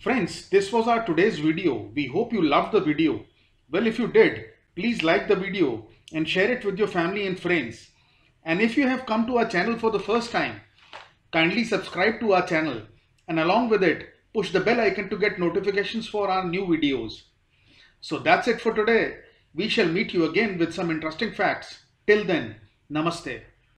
Friends, this was our today's video. We hope you loved the video. Well, if you did, please like the video and share it with your family and friends. And if you have come to our channel for the first time, kindly subscribe to our channel and along with it, push the bell icon to get notifications for our new videos. So that's it for today. We shall meet you again with some interesting facts. Till then, namaste.